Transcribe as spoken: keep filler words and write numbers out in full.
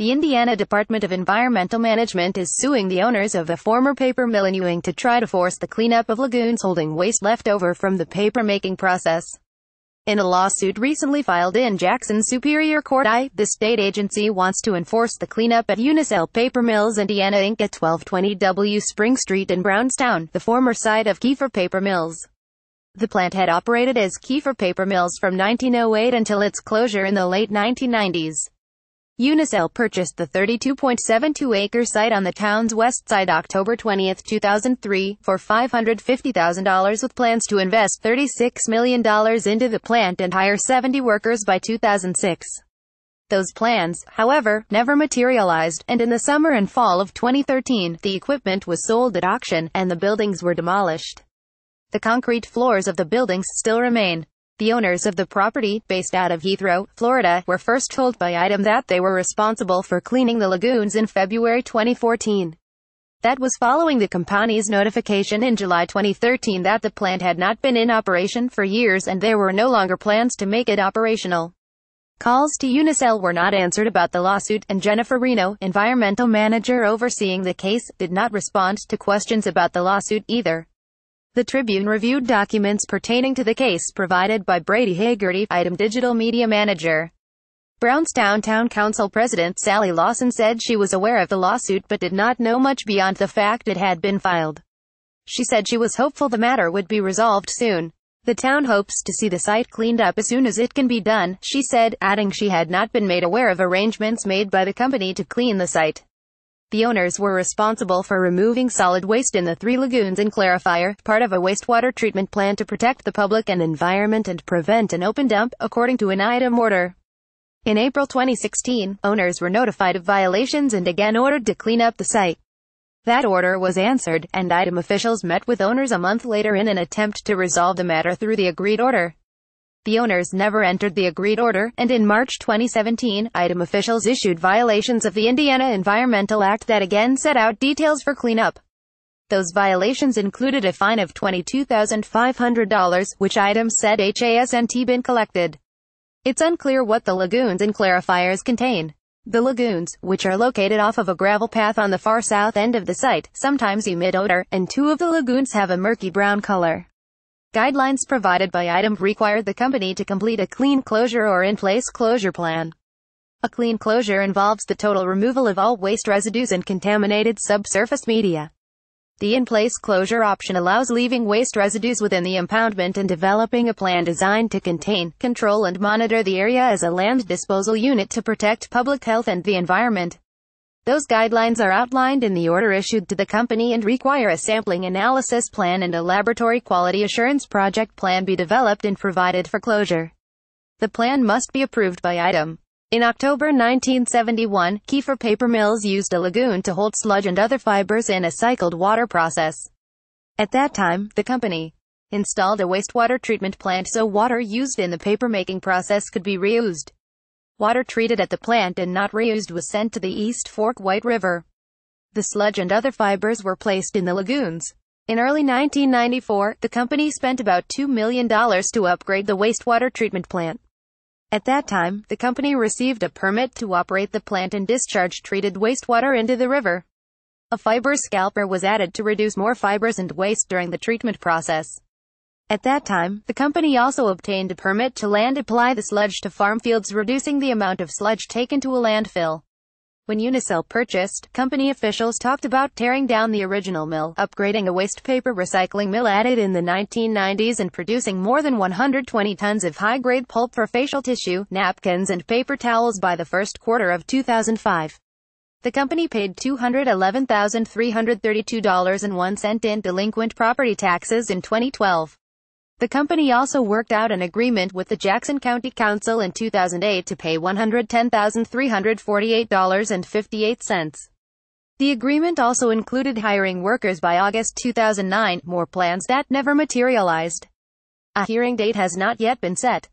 The Indiana Department of Environmental Management is suing the owners of the former paper mill in Ewing to try to force the cleanup of lagoons holding waste left over from the paper-making process. In a lawsuit recently filed in Jackson Superior Court, I, the state agency wants to enforce the cleanup at Unisell Paper Mills Indiana Incorporated at twelve twenty W Spring Street in Brownstown, the former site of Kiefer Paper Mills. The plant had operated as Kiefer Paper Mills from nineteen oh eight until its closure in the late nineteen nineties. Unisell purchased the thirty-two point seven two acre site on the town's west side October twentieth two thousand three, for five hundred fifty thousand dollars with plans to invest thirty-six million dollars into the plant and hire seventy workers by two thousand six. Those plans, however, never materialized, and in the summer and fall of twenty thirteen, the equipment was sold at auction, and the buildings were demolished. The concrete floors of the buildings still remain. The owners of the property, based out of Heathrow, Florida, were first told by Item that they were responsible for cleaning the lagoons in February twenty fourteen. That was following the company's notification in July twenty thirteen that the plant had not been in operation for years and there were no longer plans to make it operational. Calls to Unisell were not answered about the lawsuit, and Jennifer Reno, environmental manager overseeing the case, did not respond to questions about the lawsuit either. The Tribune reviewed documents pertaining to the case provided by Brady Hagerty, Item digital media manager. Brownstown Town Council President Sally Lawson said she was aware of the lawsuit but did not know much beyond the fact it had been filed. She said she was hopeful the matter would be resolved soon. The town hopes to see the site cleaned up as soon as it can be done, she said, adding she had not been made aware of arrangements made by the company to clean the site. The owners were responsible for removing solid waste in the three lagoons in Clarifier, part of a wastewater treatment plant to protect the public and environment and prevent an open dump, according to an Item order. In April twenty sixteen, owners were notified of violations and again ordered to clean up the site. That order was answered, and Item officials met with owners a month later in an attempt to resolve the matter through the agreed order. The owners never entered the agreed order, and in March twenty seventeen, Item officials issued violations of the Indiana Environmental Act that again set out details for cleanup. Those violations included a fine of twenty-two thousand five hundred dollars, which Item said hasn't been collected. It's unclear what the lagoons and clarifiers contain. The lagoons, which are located off of a gravel path on the far south end of the site, sometimes emit odor, and two of the lagoons have a murky brown color. Guidelines provided by Item require the company to complete a clean closure or in-place closure plan. A clean closure involves the total removal of all waste residues and contaminated subsurface media. The in-place closure option allows leaving waste residues within the impoundment and developing a plan designed to contain, control and monitor the area as a land disposal unit to protect public health and the environment. Those guidelines are outlined in the order issued to the company and require a sampling analysis plan and a laboratory quality assurance project plan be developed and provided for closure. The plan must be approved by Item. In October nineteen seventy-one, Kiefer Paper Mills used a lagoon to hold sludge and other fibers in a cycled water process. At that time, the company installed a wastewater treatment plant so water used in the paper-making process could be reused. Water treated at the plant and not reused was sent to the East Fork White River. The sludge and other fibers were placed in the lagoons. In early nineteen ninety-four, the company spent about two million dollars to upgrade the wastewater treatment plant. At that time, the company received a permit to operate the plant and discharge treated wastewater into the river. A fiber scalper was added to reduce more fibers and waste during the treatment process. At that time, the company also obtained a permit to land apply the sludge to farm fields, reducing the amount of sludge taken to a landfill. When Unisell purchased, company officials talked about tearing down the original mill, upgrading a waste paper recycling mill added in the nineteen nineties and producing more than one hundred twenty tons of high-grade pulp for facial tissue, napkins and paper towels by the first quarter of two thousand five. The company paid two hundred eleven thousand three hundred thirty-two dollars and one cent in delinquent property taxes in twenty twelve. The company also worked out an agreement with the Jackson County Council in two thousand eight to pay one hundred ten thousand three hundred forty-eight dollars and fifty-eight cents. The agreement also included hiring workers by August two thousand nine, more plans that never materialized. A hearing date has not yet been set.